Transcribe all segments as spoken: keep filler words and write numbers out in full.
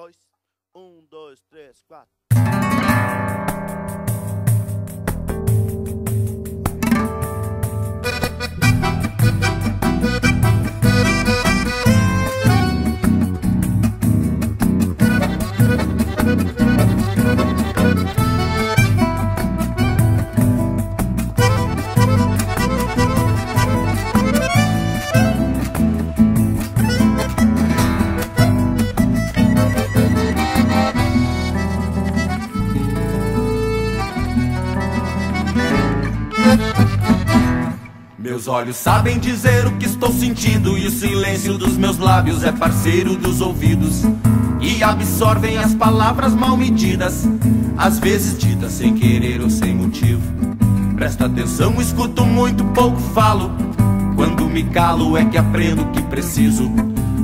dois, um, dois, três, quatro. Meus olhos sabem dizer o que estou sentindo, e o silêncio dos meus lábios é parceiro dos ouvidos, e absorvem as palavras mal medidas, às vezes ditas sem querer ou sem motivo. Presta atenção, escuto muito, pouco falo. Quando me calo é que aprendo o que preciso.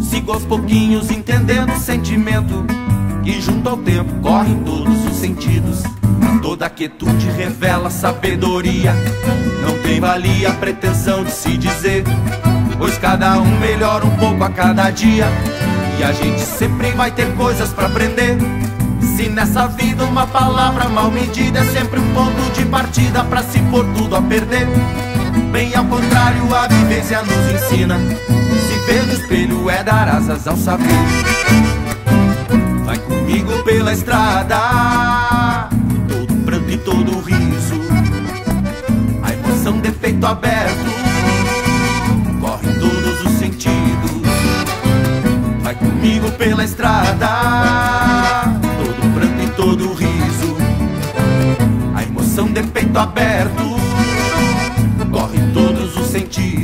Sigo aos pouquinhos entendendo o sentimento, e junto ao tempo correm todos os sentidos. Toda quietude revela sabedoria, não tem valia a pretensão de se dizer, pois cada um melhora um pouco a cada dia, e a gente sempre vai ter coisas pra aprender. Se nessa vida uma palavra mal medida é sempre um ponto de partida pra se pôr tudo a perder, bem ao contrário a vivência nos ensina, se ver no espelho é dar asas ao saber. Vai comigo pela estrada, de todo riso, a emoção de peito aberto, corre em todos os sentidos. Vai comigo pela estrada, todo pranto e todo riso, a emoção de peito aberto, corre em todos os sentidos.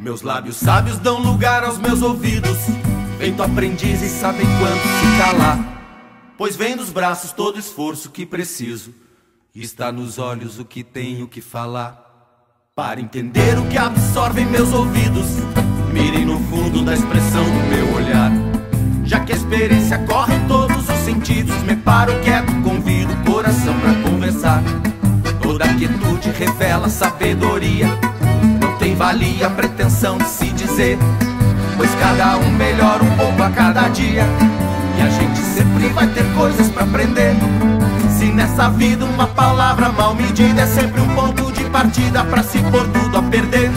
Meus lábios sábios dão lugar aos meus ouvidos, vento aprendiz e sabem quando se calar, pois vem dos braços todo esforço que preciso, e está nos olhos o que tenho que falar. Para entender o que absorvem meus ouvidos, mirem no fundo da expressão do meu olhar, já que a experiência corre em todos os sentidos. Me paro quieto, convido o coração pra conversar. Toda quietude revela sabedoria, tem valia a pretensão de se dizer, pois cada um melhora um pouco a cada dia, e a gente sempre vai ter coisas pra aprender. Se nessa vida uma palavra mal medida é sempre um ponto de partida pra se pôr tudo a perder,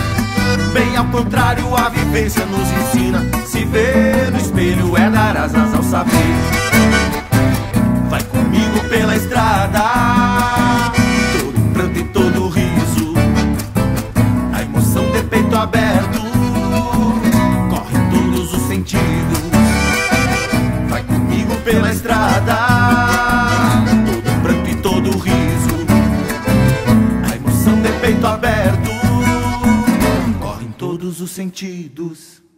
bem ao contrário a vivência nos ensina, se ver no espelho é dar asas ao saber. Vai comigo pela estrada, todo pranto e todo riso, peito aberto, corre em todos os sentidos. Vai comigo pela estrada, todo pranto e todo riso, a emoção de peito aberto, corre em todos os sentidos.